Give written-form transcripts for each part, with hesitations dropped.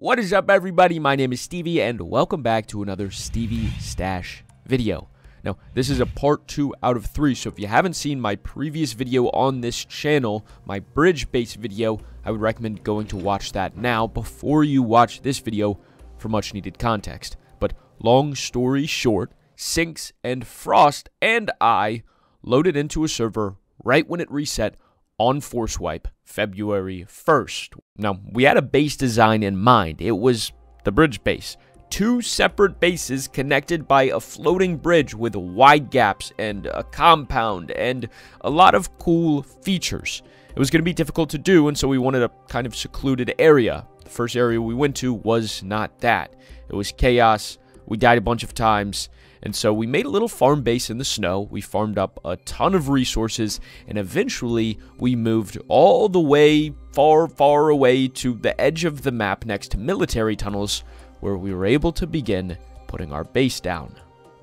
What is up, everybody? My name is Stevie, and welcome back to another Stevie's Stash video. Now, this is a part 2 out of 3, so if you haven't seen my previous video on this channel, my bridge-based video, I would recommend going to watch that now before you watch this video for much-needed context. But long story short, Sinks and Frost and I loaded into a server right when it reset on Force Wipe February 1st. Now, we had a base design in mind. It was the bridge base. Two separate bases connected by a floating bridge with wide gaps and a compound and a lot of cool features. It was going to be difficult to do, and so we wanted a kind of secluded area. The first area we went to was not that. It was chaos. We died a bunch of times, and so we made a little farm base in the snow. We farmed up a ton of resources, and eventually we moved all the way far, far away to the edge of the map next to military tunnels, where we were able to begin putting our base down.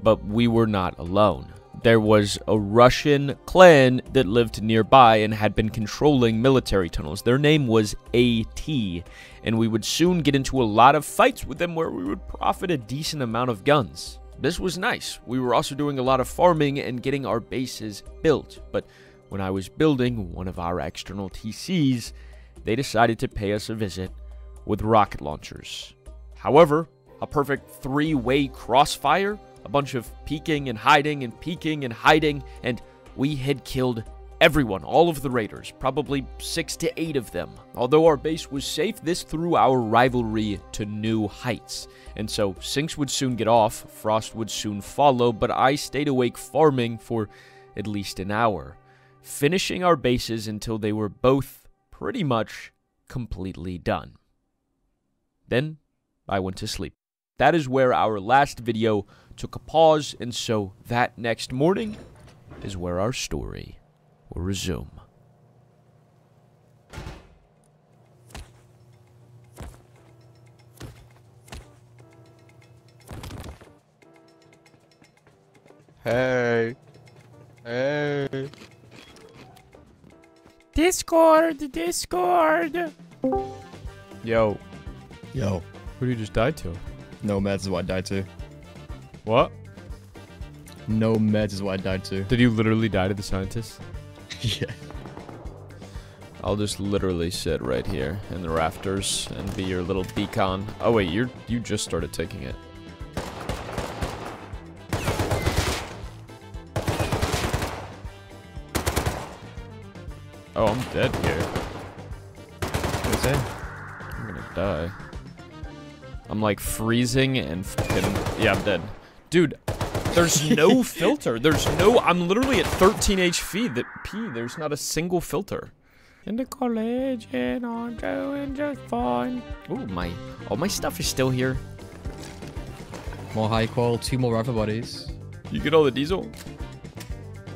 But we were not alone. There was a Russian clan that lived nearby and had been controlling military tunnels. Their name was AT, and we would soon get into a lot of fights with them where we would profit a decent amount of guns. This was nice. We were also doing a lot of farming and getting our bases built, but when I was building one of our external TCs, they decided to pay us a visit with rocket launchers. However, a perfect three-way crossfire, a bunch of peeking and hiding and peeking and hiding, and we had killed everyone, all of the raiders, probably 6 to 8 of them. Although our base was safe, this threw our rivalry to new heights. And so Sinks would soon get off, Frost would soon follow, but I stayed awake farming for at least an hour, finishing our bases until they were both pretty much completely done. Then I went to sleep. That is where our last video took a pause, and so that next morning is where our story will resume. Hey. Hey. Discord. Yo. Yo. Who do you just die to? No meds is what I died to. What? No meds is what I died to. Did you literally die to the scientist? Yeah. I'll just literally sit right here in the rafters and be your little beacon. Oh wait, you just started taking it. Oh, I'm dead here. What's that? I'm gonna die. I'm like freezing and fucking, yeah, I'm dead. Dude, there's no filter. There's no, I'm literally at 13 HP. That P, there's not a single filter. In the college and I'm doing just fine. Ooh, all my stuff is still here. More high qual, 2 more rifle bodies. You get all the diesel?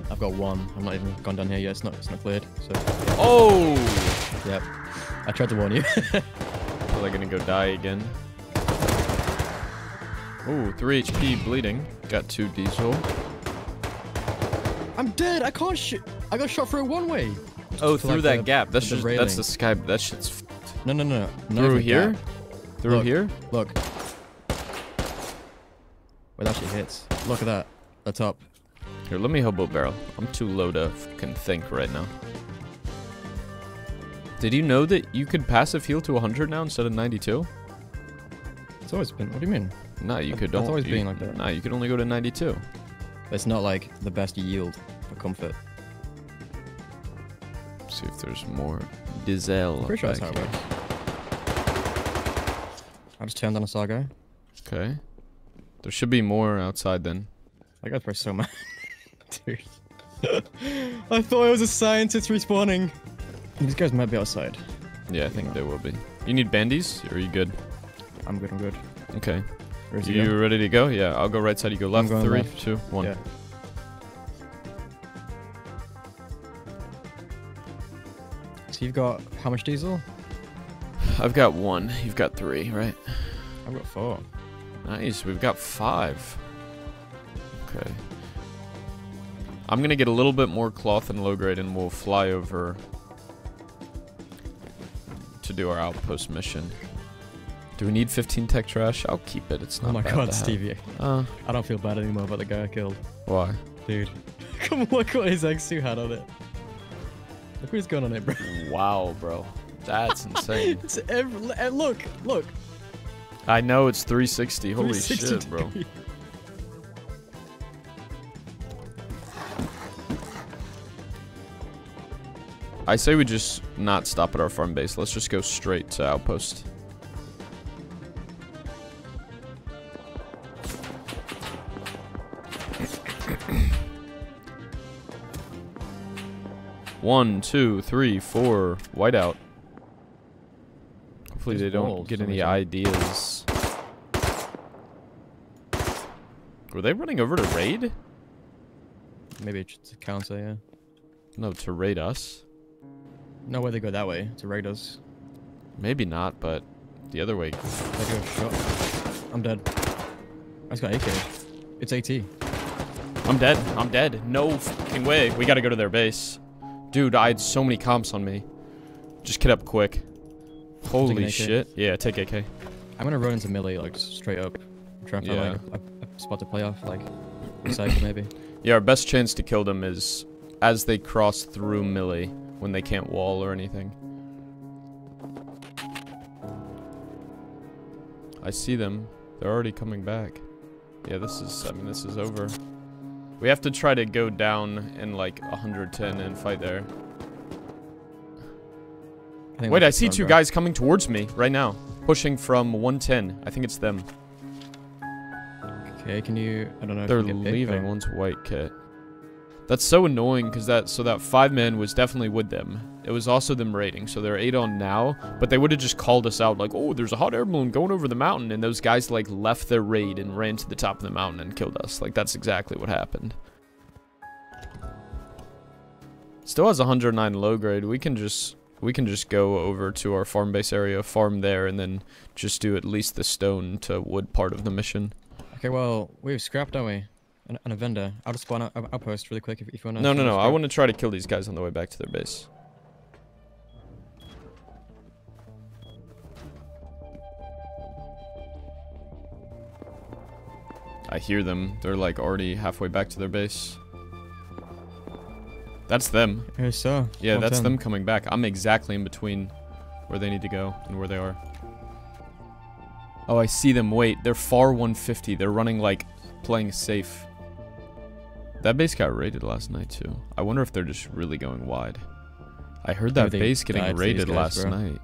I've got 1. I'm not even gone down here yet. It's not cleared. So. Oh. Yep. I tried to warn you. Are they gonna go die again? Ooh, 3 HP bleeding. Got 2 diesel. I'm dead. I can't shoot. I got shot through one way. Oh, through like that gap. That's just railing. That's the sky. That shit's f***ed. No. Through here? Gap. Through look, here? Look. Wait, that shit hits. Look at that. That's up. Here, let me hobo barrel. I'm too low to fucking think right now. Did you know that you could passive heal to 100 now instead of 92? It's always been. What do you mean? Nah, you could only. Always been like that. Nah, you could only go to 92. It's not like the best yield for comfort. Let's see if there's more diesel. Pretty sure that's how it works. I just turned on a Sargo. Okay. There should be more outside then. I got pressed so much. Dude. I thought it was a scientist respawning. These guys might be outside. Yeah, I think they will be. You need bandies? Or are you good? I'm good. Okay. You ready to go? Yeah, I'll go right side, you go left. 3, 2, 1. Yeah. So you've got how much diesel? I've got 1. You've got 3, right? I've got 4. Nice, we've got 5. Okay. I'm going to get a little bit more cloth and low grade, and we'll fly over to do our outpost mission. Do we need 15 tech trash? I'll keep it. It's not bad. Oh my god, Stevie. I don't feel bad anymore about the guy I killed. Why? Dude. Come look what his X2 had on it. Look what's going on it, bro. Wow, bro. That's insane. It's look, look. I know it's 360. Holy 360 shit, bro. I say we just not stop at our farm base. Let's just go straight to Outpost. One, two, three, four. Whiteout. Hopefully they don't get any ideas. Were they running over to raid? Maybe it's a counter, yeah. No, to raid us. No way they go that way, to raid us. Maybe not, but the other way. I'm dead. I just got AK. It's AT. I'm dead. I'm dead. No fucking way. We gotta go to their base. Dude, I had so many comps on me. Just get up quick. Holy shit. Yeah, take AK. I'm gonna run into melee, like, straight up. Try to find, like, a spot to play off, like, recycle maybe. Yeah, our best chance to kill them is as they cross through melee when they can't wall or anything. I see them. They're already coming back. Yeah, this is, I mean, this is over. We have to try to go down in like 110 and fight there. Wait, I see two guys coming towards me right now. Pushing from 110. I think it's them. Okay, can you... I don't know. They're leaving. One's white kit. That's so annoying because that... So that 5-man was definitely with them. It was also them raiding. So they're 8 on now. But they would have just called us out like, oh, there's a hot air balloon going over the mountain. And those guys like left their raid and ran to the top of the mountain and killed us. Like that's exactly what happened. Still has 109 low grade. We can just go over to our farm base area, farm there, and then just do at least the stone to wood part of the mission. Okay, well, we've scrapped, don't we? And a vendor. I'll just spawn an outpost really quick if you want to... No, no, no. I want to try to kill these guys on the way back to their base. I hear them. They're, like, already halfway back to their base. That's them. Yes, sir. Yeah, that's them coming back. I'm exactly in between where they need to go and where they are. Oh, I see them. Wait, they're far 150. They're running, like, playing safe. That base got raided last night, too. I wonder if they're just really going wide. I heard that base getting raided last night.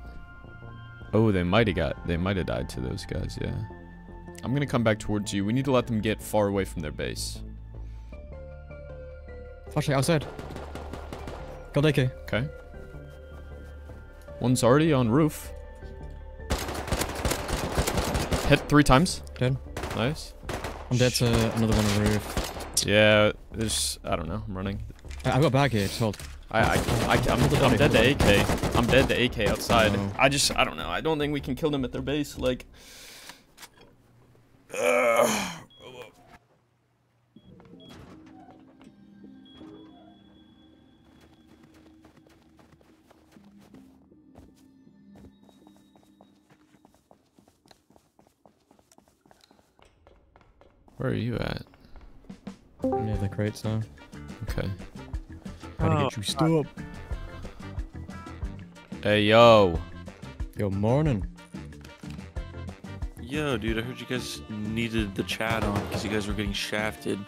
Oh, they might have died to those guys, yeah. I'm going to come back towards you. We need to let them get far away from their base. Flashlight outside. Got AK. Okay. One's already on roof. Hit 3 times. Dead. Nice. I'm dead to another one on the roof. Yeah, there's... I don't know. I'm running. I've got back here. Just hold. I'm dead to AK. I'm dead to AK outside. No. I don't know. I don't think we can kill them at their base. Like... Where are you at? I'm near the crates now. Okay. Gotta get you stood up. Hey, yo. Yo, morning. Yo, dude, I heard you guys needed the chat on because you guys were getting shafted.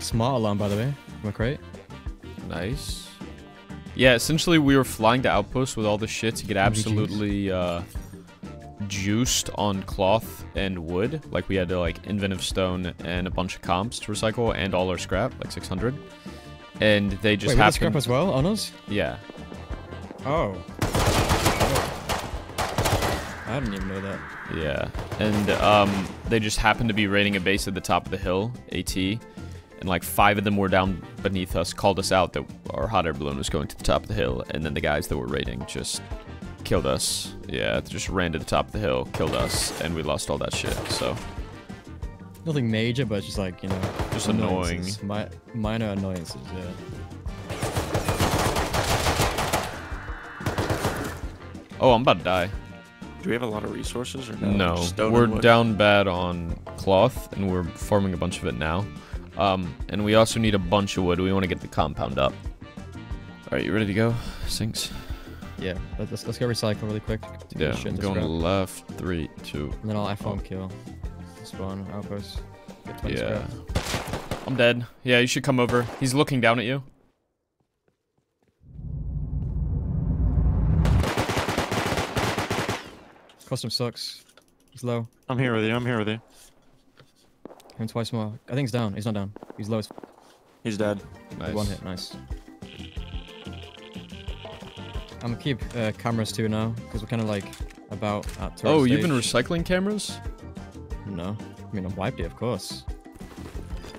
Smart alarm, by the way, from a crate. Nice. Yeah, essentially we were flying to Outpost with all the shit to get absolutely, juiced on cloth and wood. Like we had to like inventive stone and a bunch of comps to recycle and all our scrap, like 600. And they just happened. Wait, scrap as well on us? Yeah. Oh. I didn't even know that. Yeah. And they just happened to be raiding a base at the top of the hill, AT. And like 5 of them were down beneath us, called us out that our hot air balloon was going to the top of the hill. And then the guys that were raiding just killed us. Yeah, just ran to the top of the hill, killed us, and we lost all that shit, so. Nothing major, but just like, you know. Just annoying. Minor annoyances, yeah. Oh, I'm about to die. Do we have a lot of resources or no? No, we're down bad on cloth, and we're farming a bunch of it now. And we also need a bunch of wood. We want to get the compound up. All right, you ready to go, Sinks? Yeah, let's go recycle really quick. Yeah, I'm going left, 3, 2. And then I'll iPhone kill. Spawn outpost. Yeah. Scrap. I'm dead. Yeah, you should come over. He's looking down at you. Custom sucks. He's low. I'm here with you. I'm here with you. Him twice more. I think he's down. He's not down. He's low as. He's dead. Nice. One hit. Nice. I'm gonna keep cameras too now because we're kind of like about at. Oh, stage. You've been recycling cameras? No. I mean, I wiped it, of course.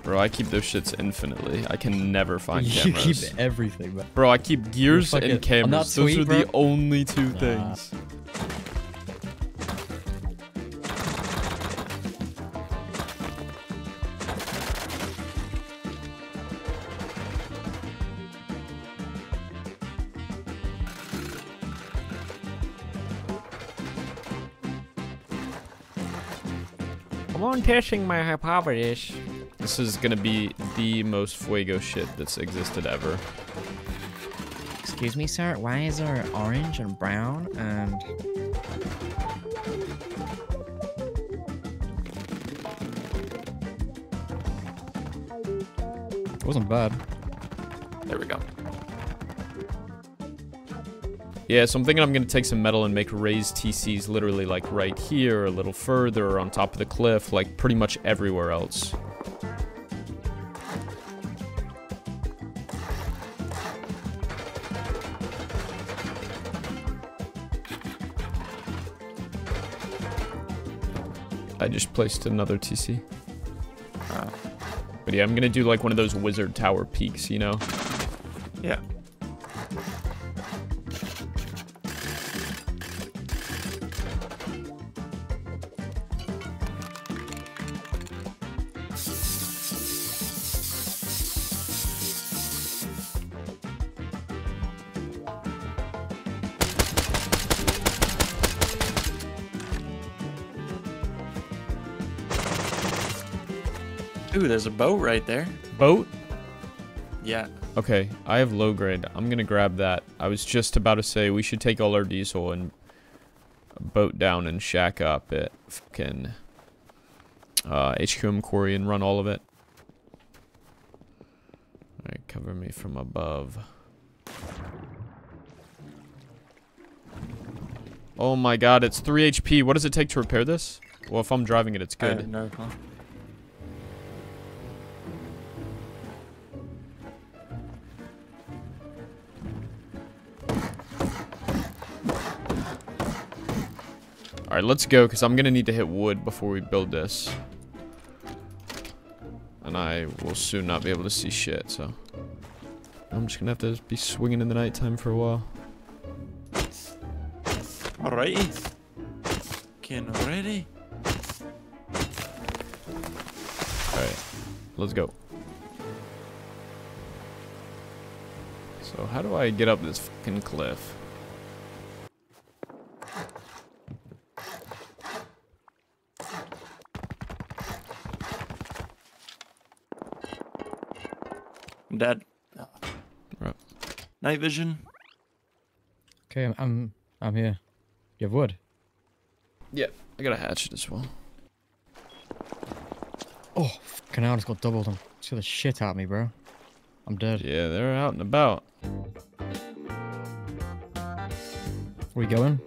Bro, I keep those shits infinitely. I can never find cameras. You keep everything, bro. Bro, I keep gears and cameras. Those are the only two things. I'm on testing my hypothesis. This is gonna be the most fuego shit that's existed ever. Excuse me, sir. Why is there orange and brown and? It wasn't bad. There we go. Yeah, so I'm thinking I'm going to take some metal and make raised TCs literally like right here, a little further, or on top of the cliff, like pretty much everywhere else. I just placed another TC. But yeah, I'm going to do like one of those wizard tower peaks, you know? Yeah. Ooh, there's a boat right there. Boat? Yeah. Okay, I have low grade. I'm gonna grab that. I was just about to say we should take all our diesel and boat down and shack up at fucking HQM quarry and run all of it. Alright, cover me from above. Oh my god, it's 3 HP. What does it take to repair this? Well, if I'm driving it, it's good. I have no problem. Alright, let's go, because I'm going to need to hit wood before we build this. And I will soon not be able to see shit, so. I'm just going to have to be swinging in the nighttime for a while. Alrighty. Getting ready. Alright, let's go. So, how do I get up this fucking cliff? Dead. Right. Night vision. Okay, I'm here. You have wood? Yeah, I got a hatchet as well. Oh, fucking hell, I just got doubled. I'm just gonna shit out of me, bro. I'm dead. Yeah, they're out and about. We going?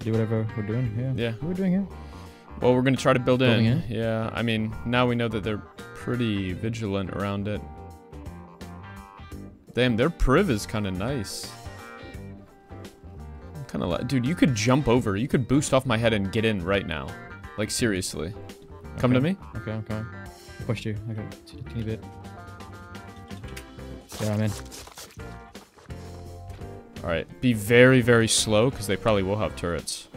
To do whatever we're doing here? Yeah. What are we doing here? Well, we're gonna try to build in. Yeah, I mean, now we know that they're pretty vigilant around it. Damn, their priv is kind of nice. Kind of like, dude, you could jump over. You could boost off my head and get in right now. Like, seriously. Okay. Come to me. Okay, okay. Pushed you. Okay, teeny bit. Yeah, I'm in. All right, be very, very slow because they probably will have turrets.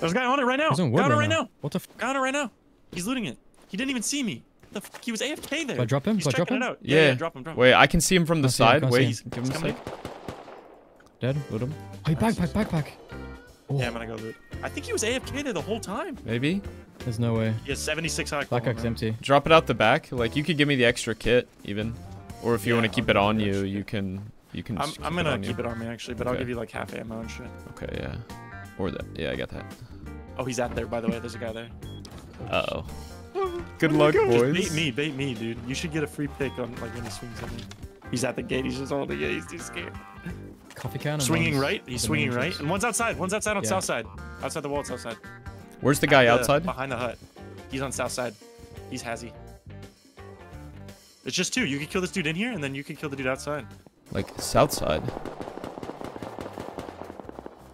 There's a guy on it right now. Got it right now. What the? Got it right now. He's looting it. He didn't even see me. The fuck? He was AFK there. Do I drop him? He's checking it out. Yeah, yeah, drop him. Wait, I can see him from the side. Wait, give him a sec. Dead? Loot him. Oh, backpack. Oh. Yeah, I'm gonna go loot. I think he was AFK there the whole time. Maybe? There's no way. He has 76 high. Backpack's empty. Drop it out the back. Like, you could give me the extra kit, even. Or if you want to keep it on you, you can... I'm gonna keep it on me, actually, but I'll give you, like, half ammo and shit. Okay, yeah. Or that. Yeah, I got that. Oh, he's out there, by the way. There's a guy there. Uh-oh. Good luck, boys. Just bait me, dude. You should get a free pick on, like, when he swings at me. He's at the gate. He's just holding it. He's too scared. Coffee can. Swinging right. He's swinging right. And one's outside. One's outside on south side. Outside the wall. South side. Where's the guy outside? Behind the hut. He's on south side. He's hazy. It's just two. You can kill this dude in here, and then you can kill the dude outside. Like south side.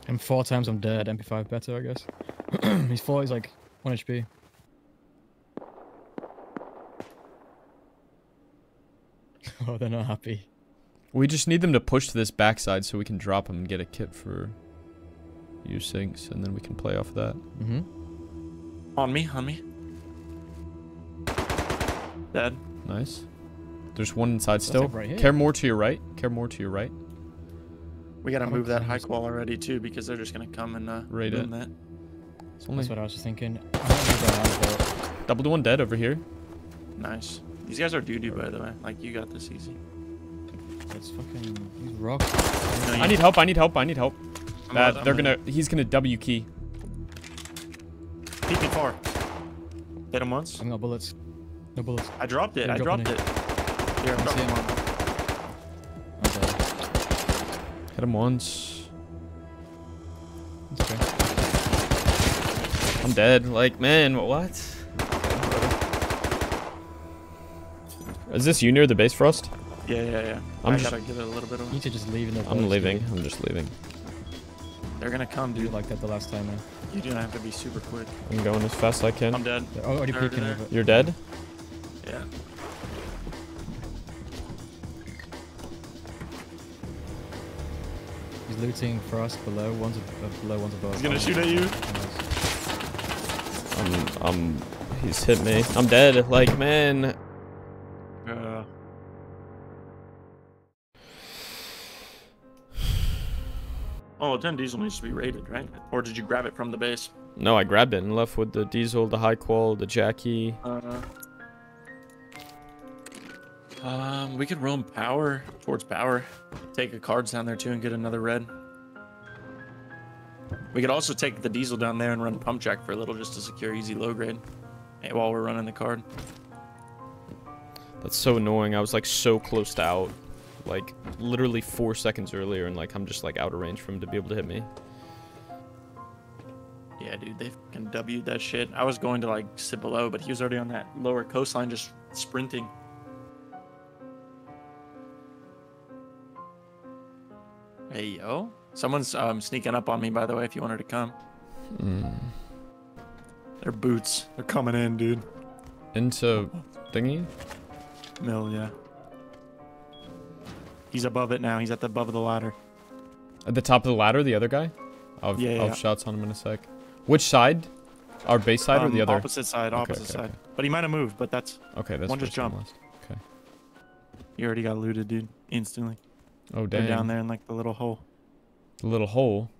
I'm 4 times I'm dead. MP5 better, I guess. He's 4. He's like 1 HP. Oh, they're not happy. We just need them to push to this backside so we can drop them and get a kit for you, Sinks, and then we can play off of that. Mm-hmm. On me. Dead. Nice. There's one inside still. Like right Care more to your right. We gotta move that hike wall already too, because they're just gonna come and raid it. That's what I was just thinking. Double to 1 dead over here. Nice. These guys are doo-doo, by the way. Like, you got this easy. It's fucking... He's rocked. No, I need help. He's gonna W key. PP4. Hit him once. I got bullets. No bullets. I dropped it. I dropped it. Here, I dropped him one. Okay. Hit him once. That's okay. I'm dead. Like, man, what? Is this you near the base, Frost? Yeah. I gotta get a little bit of... You need to just leave in the... I'm just leaving. They're gonna come, dude. Like that the last time, man. You do not have to be super quick. I'm going as fast as I can. I'm dead. They're already peeking over. You're dead? Yeah. He's looting Frost below. One's above. He's gonna shoot at you. He's hit me. I'm dead. Like, man... Oh, 10 diesel needs to be raided, right? Or did you grab it from the base? No, I grabbed it and left with the diesel, the high qual, the Jackie. We could roam power towards power. Take the cards down there too and get another red. We could also take the diesel down there and run pump jack for a little just to secure easy low grade while we're running the card. That's so annoying. I was like so close to out, like literally 4 seconds earlier, and like I'm just like out of range for him to be able to hit me. Yeah, dude, they fucking W'd that shit. I was going to like sit below, but he was already on that lower coastline just sprinting. Hey, yo. Someone's sneaking up on me, by the way, if you want her to come. Their boots. They're coming in, dude. Into thingy? Mill, yeah. He's above it now. He's at the above of the ladder. At the top of the ladder, the other guy? I'll have shots on him in a sec. Which side? Our base side or the other? Opposite side. Okay. But he might have moved, but that's... Okay, that's... One just jumped. Okay. He already got looted, dude. Instantly. Oh, damn. They're down there in, like, the little hole. The little hole?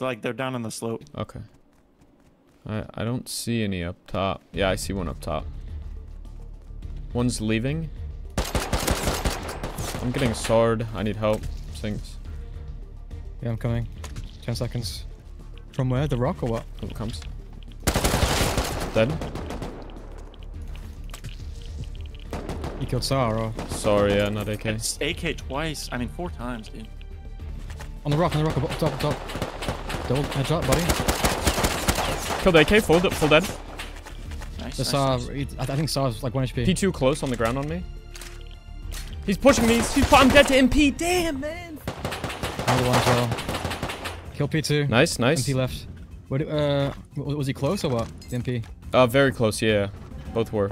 Like, they're down on the slope. Okay. I don't see any up top. Yeah, I see one up top. One's leaving. I'm getting a sword. I need help. Sinks. Yeah, I'm coming. 10 seconds. From where? The rock or what? Oh, it comes. Dead. You killed Sarah. Sorry, yeah, not AK. It's AK twice. I mean, 4 times, dude. On the rock. Up top. Double headshot, buddy. Killed AK. Full dead. Nice. I think Sarah's like 1 HP. P2 close on the ground on me. He's pushing me. I'm dead to MP. Damn, man. Another one as well. Kill P2. Nice. MP left. Was he close or what? The MP. Very close. Yeah, both were.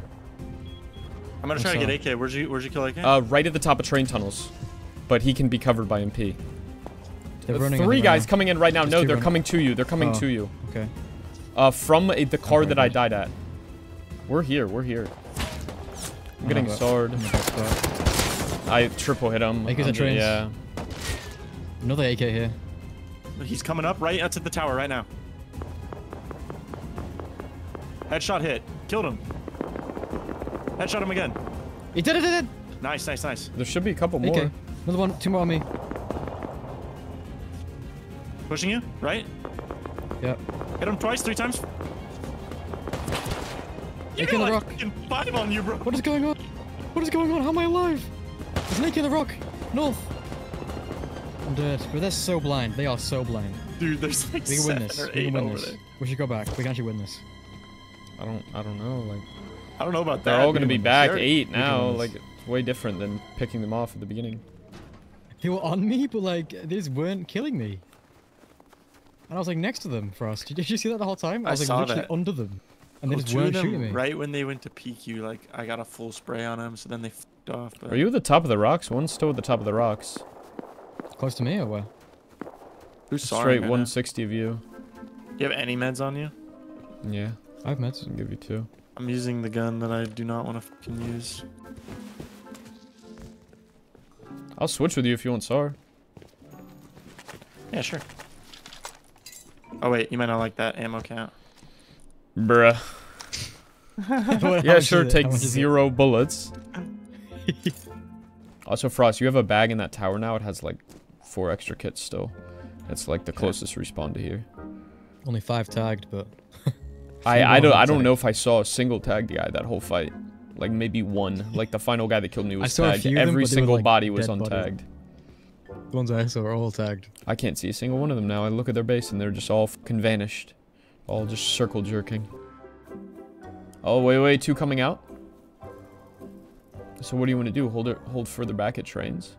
I'm gonna try to get AK. Where'd you kill AK? Right at the top of train tunnels, but he can be covered by MP. They're running. 3 guys coming in right now. No, they're coming to you. Okay. From the car that I died at. We're here. I'm getting sword. I triple hit him. Yeah. Another AK here. He's coming up right to the tower right now. Headshot hit. Killed him. Headshot him again. He did it, did it! Nice, nice, nice. There should be a couple more. Another one, two more on me. Pushing you, right? Yep. Hit him twice, three times. You got like fucking five on you, bro. What is going on? What is going on? How am I alive? There's an AK in the rock. North. I'm dead. But they're so blind. They are so blind. Dude, there's like we can win this. We should go back. We can actually win this. I don't know. Like, I don't know about that. They're all gonna be back eight now. Like, it's way different than picking them off at the beginning. They were on me, but like, they just weren't killing me. And I was like next to them, Frost. Did you see that the whole time? I was like literally under them. And they just weren't shooting me. Right when they went to peek you, like, I got a full spray on them, so then they f***ed off. But... Are you at the top of the rocks? One's still at the top of the rocks. Close to me or where? Straight 160 of you. Do you have any meds on you? Yeah. I have meds. I can give you two. I'm using the gun that I do not want to f***ing use. I'll switch with you if you want SAR. Yeah, sure. Oh wait, you might not like that ammo count. Bruh. Yeah, sure, take 0 bullets. Also, Frost, you have a bag in that tower now. It has like 4 extra kits still. It's like the closest respawn to here. Only 5 tagged, but... I don't know if I saw a single tagged guy that whole fight. Like maybe one. Like the final guy that killed me was tagged. Every single body was untagged. The ones I saw are all tagged. I can't see a single one of them now. I look at their base and they're just all fucking vanished. All just circle jerking. Oh, wait, wait, 2 coming out? So what do you want to do? Hold further back at trains?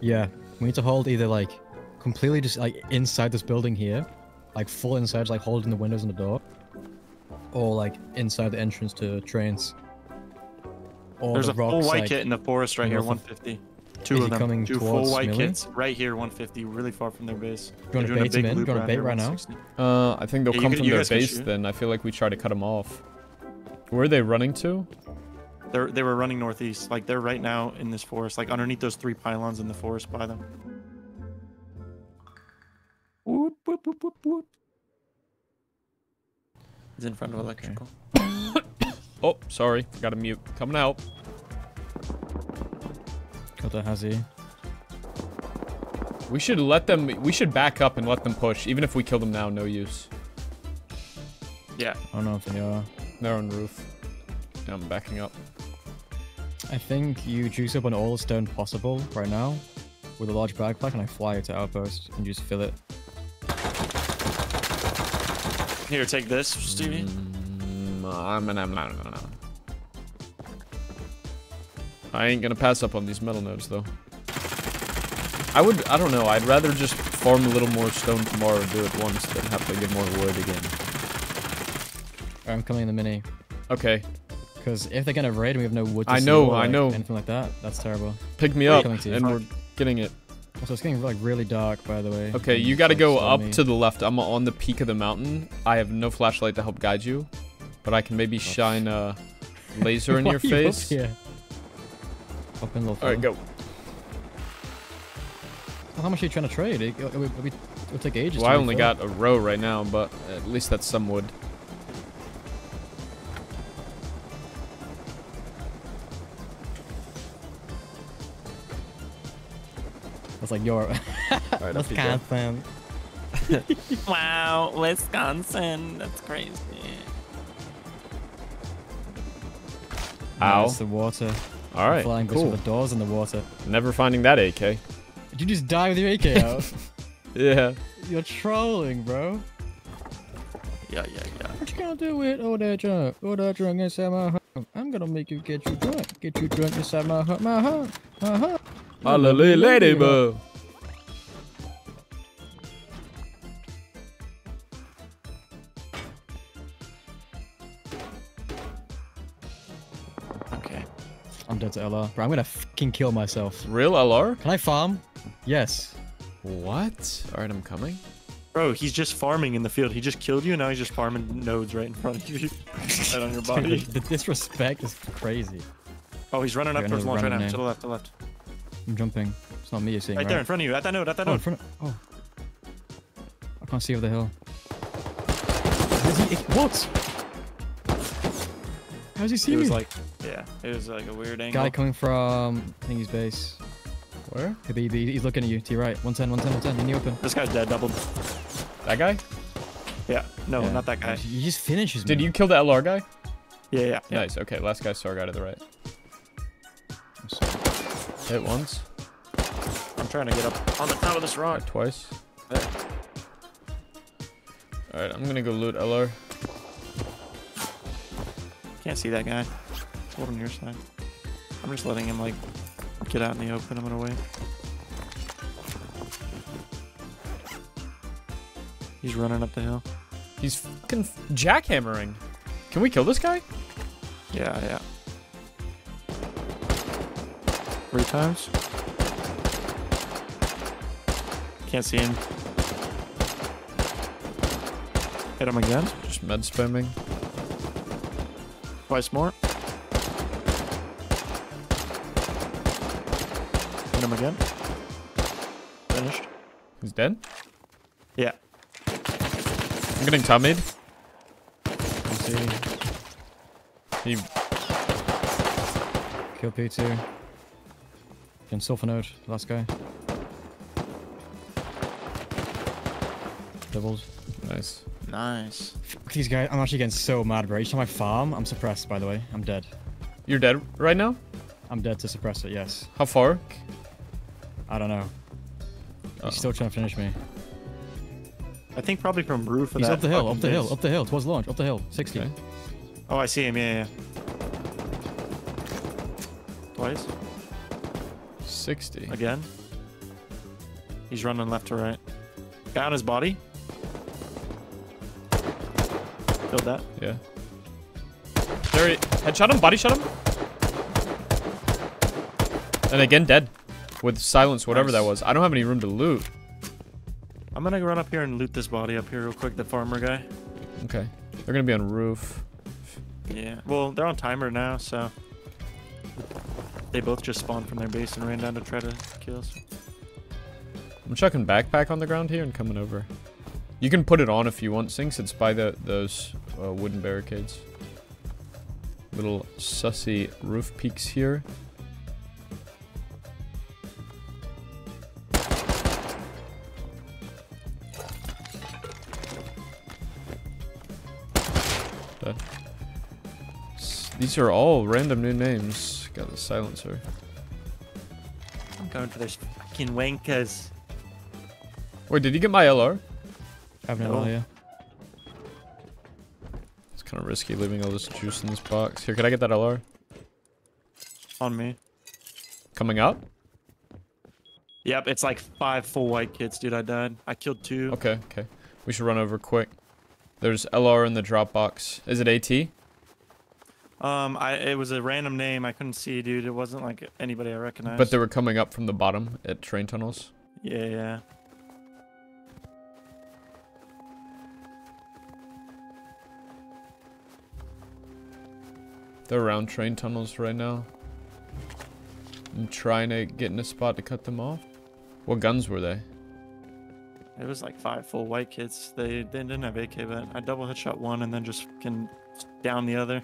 Yeah, we need to hold either like, completely just like inside this building here. Like full inside, just, like holding the windows and the door. Or like inside the entrance to trains. Or there's a full white kit in the forest right here, 150. 2 of them. 2 full white kits right here, 150, really far from their base. Do you want to bait them in? Do you want to bait right now? I think they'll come from their base then. I feel like we try to cut them off. Where are they running to? They were running northeast. Like, they're right now in this forest. Like, underneath those 3 pylons in the forest by them. Whoop, whoop, whoop, whoop, whoop. It's in front of electrical. Oh, sorry. Got a mute. Coming out. We should let them, we should back up and let them push. Even if we kill them now, no use. Yeah. I don't know if they are. They're on roof. Yeah, I'm backing up. I think you juice up on all the stone possible right now with a large backpack and I fly it to outpost and just fill it. Here, take this, Stevie. I ain't gonna pass up on these metal nodes, though. I don't know, I'd rather just farm a little more stone tomorrow and do it once than have to get more wood again. Alright, I'm coming in the mini. Okay. Because if they're gonna raid and we have no wood to I know. Anything like that, that's terrible. Pick me up, and we're getting it. Also, it's getting like really dark, by the way. Okay, you gotta go up to the left. I'm on the peak of the mountain. I have no flashlight to help guide you, but I can maybe shine a laser in your face. Yeah. Alright, go. Well, how much are you trying to trade? It'll take ages. Well, I only got a row right now, but at least that's some wood. That's like your... Right, Wisconsin. Wow, Wisconsin. That's crazy. Ow. That's the water. All right, flying cool. With the doors in the water. Never finding that AK. Did you just die with your AK out? Yeah. You're trolling, bro. Yeah, yeah, yeah. What you gonna do with all that junk? All that junk inside my home. I'm gonna make you get you drunk. Get you drunk inside my home. My home. My home. My little lady, boo. I'm dead to LR. Bro, I'm gonna fucking kill myself. Real LR? Can I farm? Yes. What? Alright, I'm coming. Bro, he's just farming in the field. He just killed you, and now he's just farming nodes right in front of you. Right on your body. Dude, the disrespect is crazy. Oh, he's running up towards launch right now. To the left, to the left. I'm jumping. It's not me you're seeing, right? Right there in front of you. At that note, at that note. In front of... Oh. I can't see over the hill. What? How does he see me? It was like... Yeah, it was like a weird angle. Guy coming from... I think his base. Where? He's looking at you, to your right. 110, 110, 110, in the open. This guy's dead, doubled. That guy? Yeah, no, yeah. Not that guy. You just finishes me. Did you kill the LR guy? Yeah, yeah. Nice, okay, last guy saw a guy to the right. Hit once. I'm trying to get up on the top of this rock. Right, twice. Yeah. Alright, I'm gonna go loot LR. Can't see that guy. Hold on your side. I'm just letting him, like, get out in the open. I'm gonna wait. He's running up the hill. He's fucking jackhammering. Can we kill this guy? Yeah, yeah. 3 times. Can't see him. Hit him again. Just med spamming. Twice more. Hit him again. Finished. He's dead? Yeah. I'm getting tummied. Let's see. He... Kill P2. Getting sulfonode, last guy. Doubles. Nice. Nice. Fuck these guys, I'm actually getting so mad, bro. Each time I farm, I'm suppressed, by the way. I'm dead. You're dead right now? I'm dead to suppress it, yes. How far? I don't know. Oh. He's still trying to finish me. I think probably from roof. He's up the hill, up the hill, up the hill. Towards launch, up the hill. 60. Okay. Oh, I see him. Yeah, yeah. Twice. 60. Again. He's running left to right. Guy on his body. Killed that. Yeah. There he. Headshot him. Body shot him. And again, dead. With silence, whatever that was. I don't have any room to loot. I'm gonna run up here and loot this body up here real quick, the farmer guy. Okay. They're gonna be on roof. Yeah. Well, they're on timer now, so... They both just spawned from their base and ran down to try to kill us. I'm chucking backpack on the ground here and coming over. You can put it on if you want, Sinks. It's by those wooden barricades. Little sussy roof peaks here. These are all random new names. Got the silencer. I'm going for those fucking wankers. Wait, did you get my LR? I have no LR, yeah. It's kind of risky leaving all this juice in this box. Here, can I get that LR? On me. Coming up? Yep, it's like 5 full white kits, dude. I died. I killed 2. Okay, okay. We should run over quick. There's LR in the drop box. Is it AT? It was a random name. I couldn't see, dude. It wasn't like anybody I recognized. But they were coming up from the bottom at train tunnels. Yeah, yeah. They're around train tunnels right now. I'm trying to get in a spot to cut them off. What guns were they? It was like 5 full white kits. They didn't have AK, but I double headshot one and then just fucking down the other.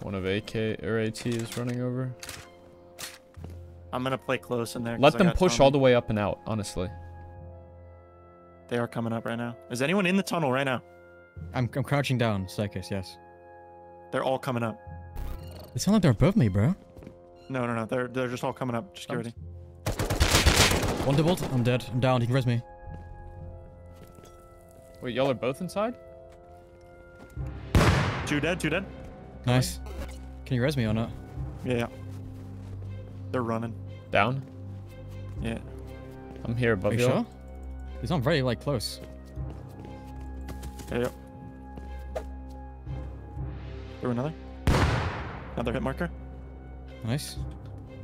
One of AK or AT is running over. I'm gonna play close in there. Let them push all the way up and out, honestly. They are coming up right now. Is anyone in the tunnel right now? I'm crouching down, staircase, yes. They're all coming up. They sound like they're above me, bro. No, no, no. They're just all coming up. Just get ready. One doubled. I'm dead. I'm down. He can res me. Wait, y'all are both inside? 2 dead. 2 dead. Nice. Can you res me or not? Yeah, yeah. They're running. Down? Yeah. I'm here above you. Are you sure? He's not very, like, close. Yeah, yeah. Through another. Another hit marker. Nice.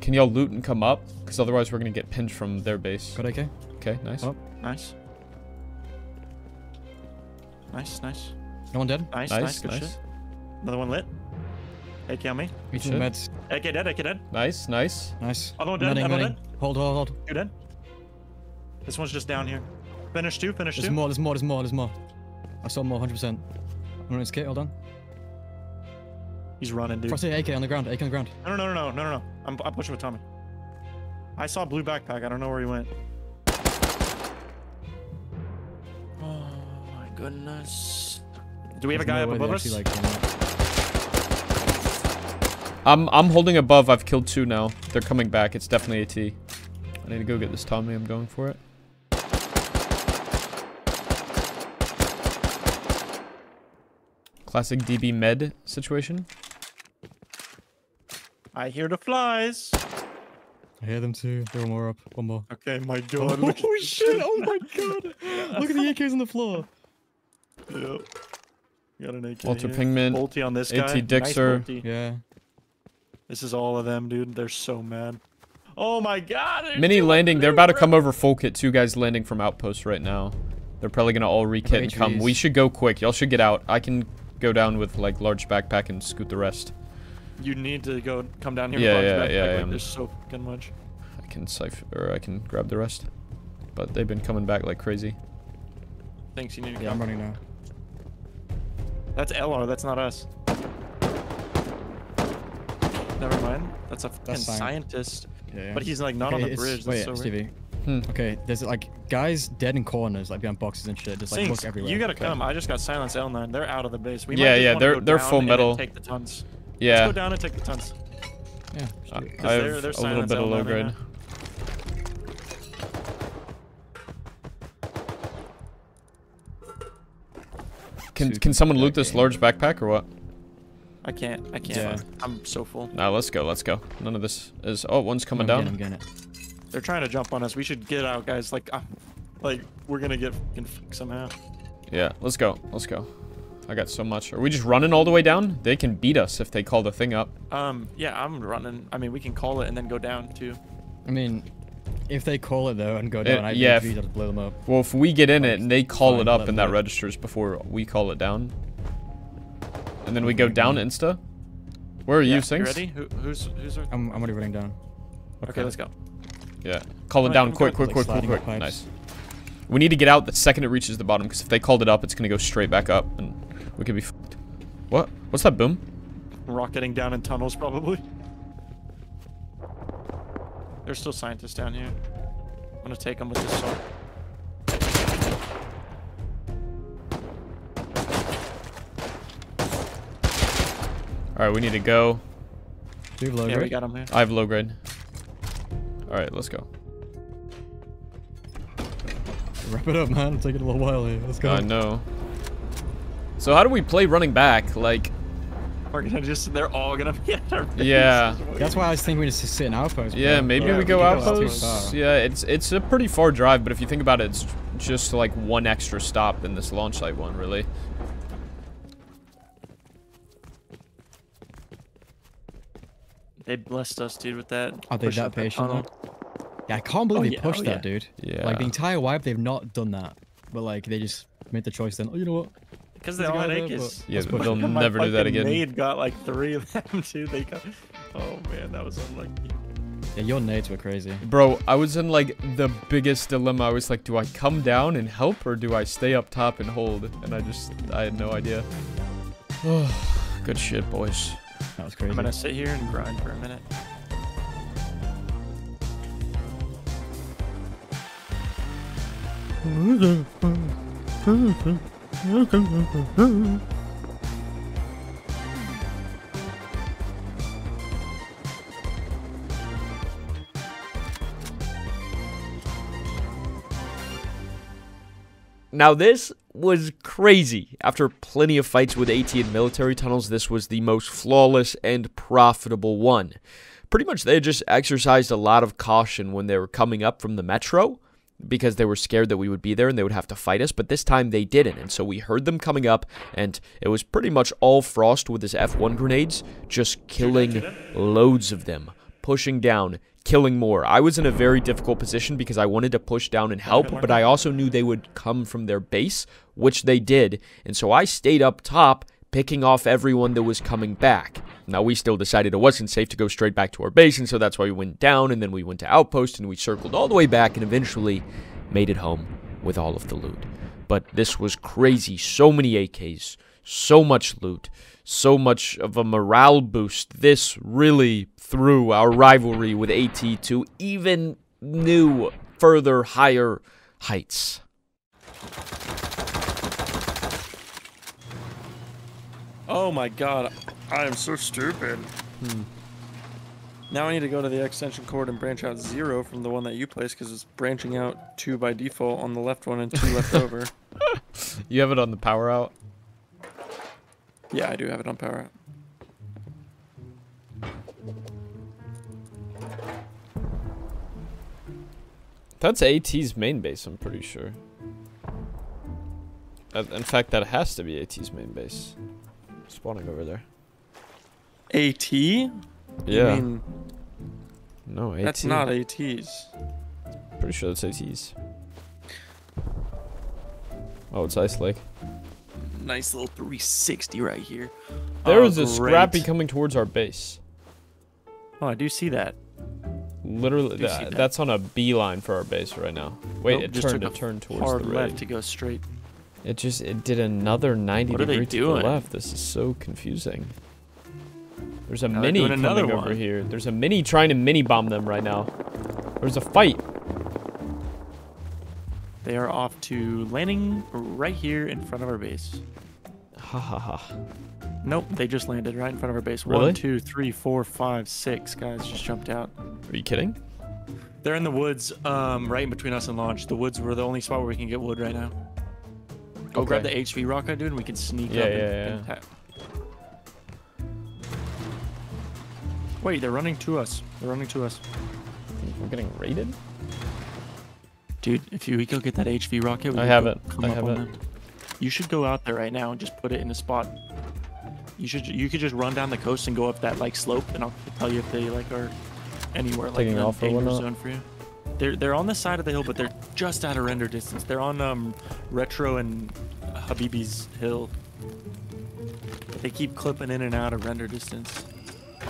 Can y'all loot and come up? Because otherwise we're going to get pinched from their base. Good, okay. Okay, nice. Oh, nice. Nice, nice. No one dead? Nice, nice, nice. Good shit. Another one lit. AK on me. Reaching the meds. AK dead, AK dead. Nice, nice. Nice. Other one dead, other dead. Hold, hold, hold. You dead? This one's just down here. Finish two, finish two. There's more, there's more, there's more, there's more. I saw more, 100%. I'm running his kit, hold on. He's running, dude. Frosty, AK on the ground, AK on the ground. No, no, no, no, no, no, no. I'm pushing with Tommy. I saw blue backpack, I don't know where he went. Oh my goodness. Do we have a guy up above us? I'm holding above, I've killed two now. They're coming back, it's definitely AT. I need to go get this Tommy, I'm going for it. Classic DB med situation. I hear the flies. I hear them too. They're more up. One more. Okay, my god. Oh shit! Oh my god! Look at the AKs on the floor. Yep. Got an AK. Walter here. Pingman. Multi on this guy. AT Dixer. Nice. Yeah. This is all of them, dude. They're so mad. Oh my god! Mini landing. They're about to come over full kit. Two guys landing from outpost right now. They're probably gonna all rekit and come. We should go quick. Y'all should get out. I can go down with like large backpack and scoot the rest. You need to go come down here. Yeah, with large backpack. Like, there's so fucking much. I can cipher or I can grab the rest, but they've been coming back like crazy. Thanks. You need to go. I'm running now. That's LR. That's not us. Never mind. That's a fucking scientist. Yeah, yeah. But he's like not on the bridge. That's so weird. Okay, there's like guys dead in corners, like behind boxes and shit. Just like look everywhere. You gotta come. I just got silence L9. They're out of the base. We might just they're full metal. Take the tons. Yeah. Let's go down and take the tons. Yeah. I have they're a little bit of low grade. Can someone loot this large backpack or what? I can't. Yeah. I'm so full. Nah, let's go. Let's go. None of this is. Oh, one's coming down. I'm getting it. They're trying to jump on us. We should get out, guys. Like we're gonna get somehow. Yeah, let's go. Let's go. I got so much. Are we just running all the way down? They can beat us if they call the thing up. Yeah, I'm running. I mean, we can call it and then go down too. I mean, if they call it though and go down, I think we gotta blow them up. Well, if we get in it and they call it up and that registers before we call it down, and then we go down insta. Where are you, Sinks? Ready? Who's? I'm already running down. Okay, let's go. Yeah, call it down quick. Nice. We need to get out the second it reaches the bottom, because if they called it up, it's going to go straight back up, and we could be fucked. What? What's that boom? Rocketing down in tunnels, probably. There's still scientists down here. I'm going to take them with this sword. Alright, we need to go. Do you have low grade? Yeah, we got them here. I have low grade. Alright, let's go. Wrap it up, man. It's taking a little while here. Let's go. I know. So how do we play running back? Like... We're gonna just... They're all gonna be at our base. Yeah. That's why I was thinking we just sit in outpost. Yeah, maybe we go outpost. Yeah, it's a pretty far drive, but if you think about it, it's just like one extra stop than this launch site one, really. They blessed us, dude, with that. Are they that patient? Yeah, I can't believe they pushed that, dude. Yeah. Like, the entire wipe, they've not done that. But, like, they just made the choice then. Oh, you know what? Because they all had AKs. Yeah, but they'll never do that again. My nade got, like, 3 of them, too. They got... Oh, man, that was unlucky. Yeah, your nades were crazy. Bro, I was in, like, the biggest dilemma. I was like, do I come down and help, or do I stay up top and hold? And I had no idea. Good shit, boys. That was crazy. I'm gonna sit here and grind for a minute. Now this was crazy. After plenty of fights with AT and military tunnels, this was the most flawless and profitable one. Pretty much they just exercised a lot of caution when they were coming up from the metro, because they were scared that we would be there and they would have to fight us, but this time they didn't, and so we heard them coming up, and it was pretty much all Frost with his F1 grenades, just killing loads of them, pushing down, killing more. I was in a very difficult position because I wanted to push down and help, but I also knew they would come from their base, which they did, and so I stayed up top, picking off everyone that was coming back. Now, we still decided it wasn't safe to go straight back to our base, and so that's why we went down, and then we went to Outpost, and we circled all the way back, and eventually made it home with all of the loot. But this was crazy. So many AKs, so much loot, so much of a morale boost. This really threw our rivalry with AT to even new, further, higher heights. Oh my god, I am so stupid. Now I need to go to the extension cord and branch out 0 from the one that you placed, because it's branching out 2 by default on the left one and 2 left over. You have it on the power out? Yeah, I do have it on power out. That's AT's main base, I'm pretty sure. In fact, that has to be AT's main base. Spawning over there. AT? Yeah. I mean, no, AT. That's not AT's. Pretty sure that's AT's. Oh, it's Ice Lake. Nice little 360 right here. There is a Scrappy coming towards our base. Oh, I do see that. Literally, that's on a beeline for our base right now. Wait, it turned towards the hard left to go straight. It just, it did another 90 degree to the left. This is so confusing. There's a mini coming over here. There's a mini trying to mini bomb them right now. There's a fight. They are off to landing right here in front of our base. Ha ha ha. Nope, they just landed right in front of our base. Really? 1, 2, 3, 4, 5, 6 guys just jumped out. Are you kidding? They're in the woods, right in between us and launch. The woods were the only spot where we can get wood right now. Go grab the HV rocket, dude, and we can sneak up and attack. Wait, they're running to us. They're running to us. We're getting raided? Dude, if you go get that HV rocket, we I have it. You should go out there right now and just put it in a spot. You should. You could just run down the coast and go up that like slope, and I'll tell you if they like are anywhere like in a danger zone for you. They're on the side of the hill, but they're just out of render distance. They're on Retro and Habibi's hill. But they keep clipping in and out of render distance. I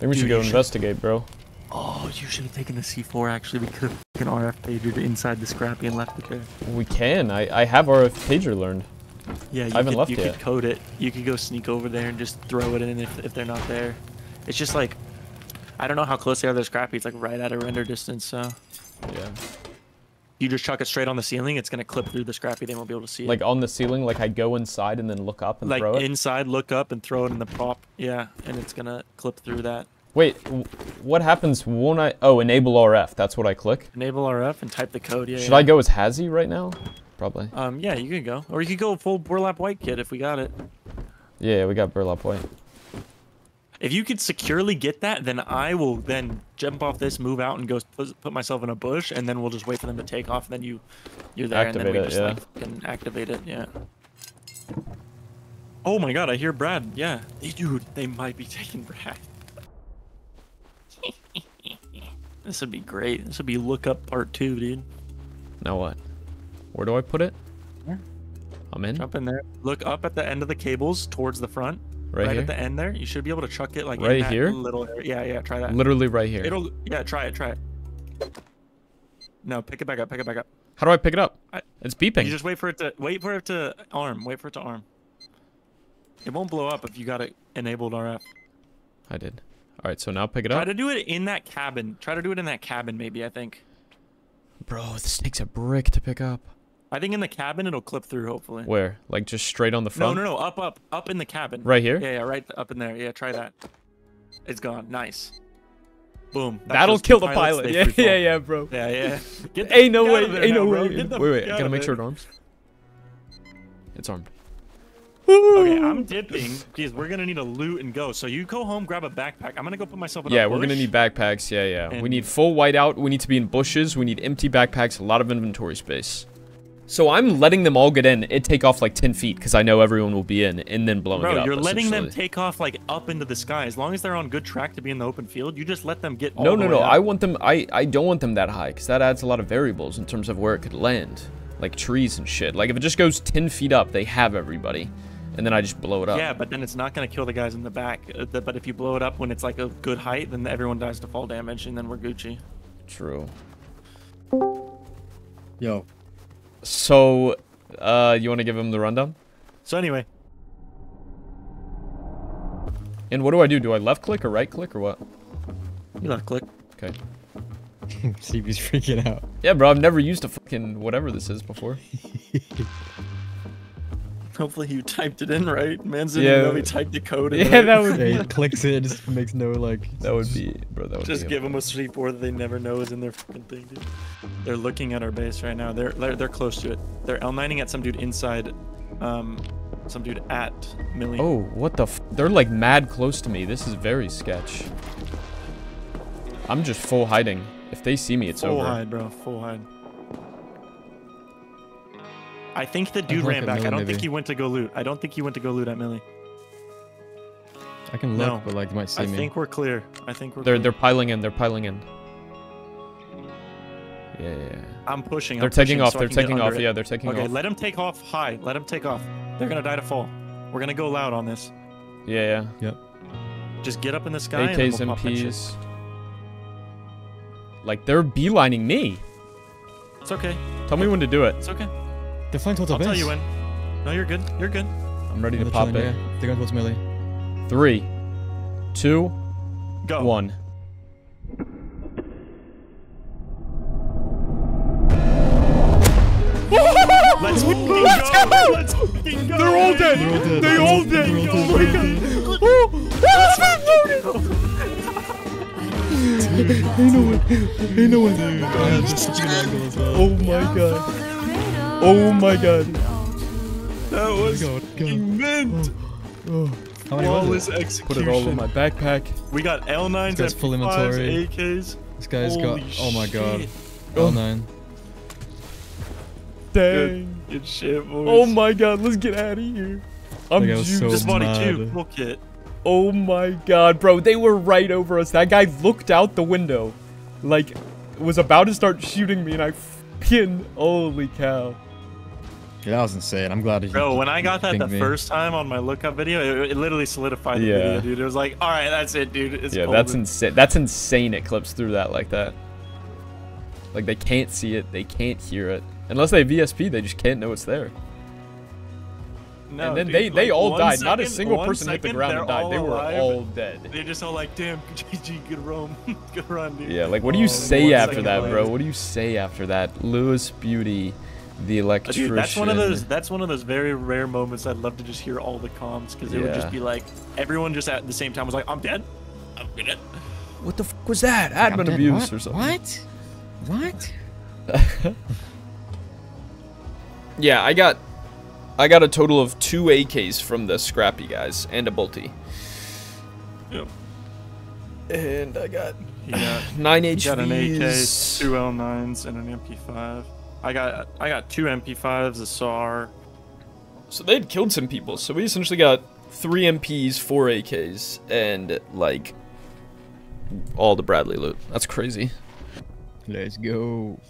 think we should go investigate, bro. Oh, you should have taken the C4, actually. We could have taken RF pager inside the Scrappy and left it there. We can. I have RF pager learned. Yeah, you could code it. You could go sneak over there and just throw it in if they're not there. It's just like... I don't know how close they are to the Scrappy. It's like right at a render distance, so... Yeah. You just chuck it straight on the ceiling, it's going to clip through the Scrappy, they won't be able to see it. Like on the ceiling, like I go inside and then look up and throw it? Like inside, look up and throw it in the prop. Yeah, and it's going to clip through that. Wait, what happens when I... Oh, enable RF, that's what I click? Enable RF and type the code, yeah. Should I go as Hazzy right now? Probably. Yeah, you can go. Or you could go full Burlap White kid if we got it. Yeah, we got Burlap White. If you could securely get that, then I will then jump off this, move out, and go put myself in a bush, and then we'll just wait for them to take off, and then you're there, activate and then we just like, can activate it, yeah. Oh my god, I hear Brad, yeah. Dude, they might be taking Brad. This would be great. This would be lookup part 2, dude. Now what? Where do I put it? Where? I'm in. Jump in there. Look up at the end of the cables towards the front. Right at the end there, you should be able to chuck it like right in that little area. Yeah, yeah, try that. Literally right here. It'll try it. No, pick it back up, pick it back up. How do I pick it up? It's beeping. You just wait for it to arm. It won't blow up if you got it enabled RF. I did. Alright, so now pick it up. Try to do it in that cabin. Try to do it in that cabin maybe, I think. Bro, this takes a brick to pick up. I think in the cabin it'll clip through, hopefully. Where? Like just straight on the front? No, no, no. Up, up. Up in the cabin. Right here? Yeah, yeah. Right up in there. Yeah, try that. It's gone. Nice. Boom. That'll kill the pilot. Yeah, yeah, yeah, bro. Yeah, yeah. Ain't no way. Ain't no way. Wait, wait. I gotta make sure it arms. It's armed. Woo! Okay, I'm dipping. Jeez, we're gonna need to loot and go. So you go home, grab a backpack. I'm gonna go put myself in a bush. We're gonna need backpacks. Yeah, yeah. And we need full whiteout. We need to be in bushes. We need empty backpacks. A lot of inventory space. So I'm letting them all get in. It take off like 10 feet because I know everyone will be in, and then blowing it up. Bro, you're letting them take off like up into the sky. As long as they're on good track to be in the open field, you just let them get all the way up. I want them. I don't want them that high because that adds a lot of variables in terms of where it could land, like trees and shit. Like if it just goes 10 feet up, they have everybody. and then I just blow it up. Yeah, but then it's not going to kill the guys in the back. But if you blow it up when it's like a good height, then everyone dies to fall damage, and then we're Gucci. True. Yo. So, you want to give him the rundown? So anyway. And what do I do? Do I left click or right click or what? You left click. Okay. Stevie's freaking out. Yeah, bro, I've never used a fucking whatever this is before. Hopefully you typed it in right. Man's didn't even know he typed the code in. Yeah, right. That would be. He clicks it, just makes no like. That would be, bro. That would just be give them a C4 that they never know is in their fucking thing, dude. They're looking at our base right now. They're close to it. They're L9ing at some dude inside, some dude at Millie. Oh, what the? F they're like mad close to me. This is very sketch. I'm just full hiding. If they see me, it's over. Full hide, bro. Full hide. I think the dude ran back. I don't think he went to go loot. I don't think he went to go loot at Millie. I can look, but like you might see me. I think we're clear. I think we're. They're piling in. They're piling in. Yeah. I'm pushing. They're taking off. They're taking off. Yeah, they're taking off. Okay, let them take off high. Let them take off. They're gonna die to fall. We're gonna go loud on this. Yeah. Yep. Just get up in the sky. AKs and MPs. Like they're beelining me. It's okay. Tell me when to do it. It's okay. They're flying towards our base. I'll tell you when. No, you're good. You're good. I'm ready to pop in. Yeah. They're going towards melee. 3, 2, 1. Let's fucking go! Let's fucking go! They're all dead. They're all dead. Ain't no one there. Oh my god. Oh my god. That was immense. Flawless execution. Put it all in my backpack. We got L9s, MP5s, AKs. This guy's got... Oh my god. Shit. L9. Dang. Good shit, boys. Oh my god, let's get out of here. I'm juiced. So this body too. Look it. Oh my god, bro. They were right over us. That guy looked out the window. Like, was about to start shooting me and I fucking... Holy cow. Yeah, that was insane. I'm glad you. Bro, when I got that the first time on my lookup video, it literally solidified the video, dude. It was like, all right, that's it, dude. It's yeah, that's insane. That's insane. It clips through that like that. Like they can't see it, they can't hear it, unless they VSP. They just can't know it's there. No, and then dude, they like all died. Not a single person hit the ground and died. They were all dead. They're just all like, damn, GG, good run, good run, dude. Yeah, like what do you say after that, bro? What do you say after that, Lewis Beauty? The electrician. Dude, that's one of those. That's one of those very rare moments. I'd love to just hear all the comms because it would just be like everyone just at the same time was like, "I'm dead, I'm dead." What the fuck was that? Admin like, abuse or something? What? Yeah, I got a total of 2 AKs from the scrappy guys and a bolty. Yep. And I got 9 HVs. Got an AK, 2 L9s, and an MP5. I got 2 MP5s, a SAR. So they'd killed some people. So we essentially got 3 MPs, 4 AKs, and like all the Bradley loot. That's crazy. Let's go.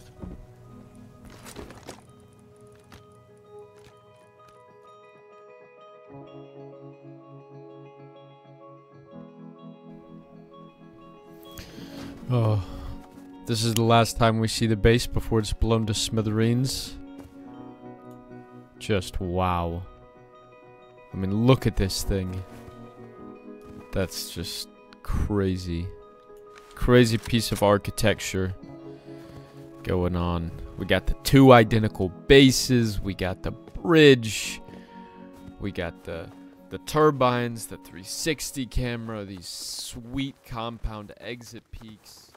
Oh. This is the last time we see the base before it's blown to smithereens. Just wow. I mean, look at this thing. That's just crazy. Crazy piece of architecture going on. We got the 2 identical bases. We got the bridge. We got the turbines, the 360 camera, these sweet compound exit peaks.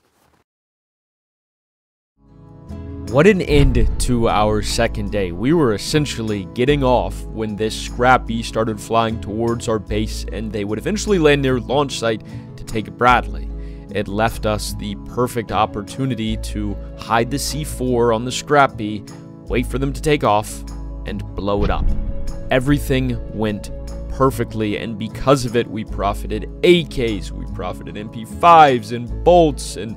What an end to our second day. We were essentially getting off when this scrappy started flying towards our base and they would eventually land near launch site to take Bradley. It left us the perfect opportunity to hide the C4 on the scrappy, wait for them to take off, and blow it up. Everything went perfectly, and because of it, we profited AKs, we profited MP5s and bolts and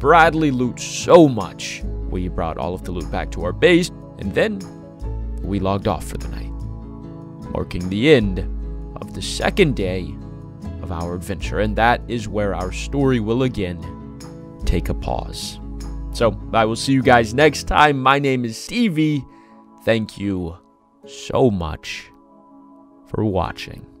Bradley loot so much. We brought all of the loot back to our base, and then we logged off for the night. marking the end of the second day of our adventure. And that is where our story will again take a pause. So I will see you guys next time. My name is Stevie. Thank you so much for watching.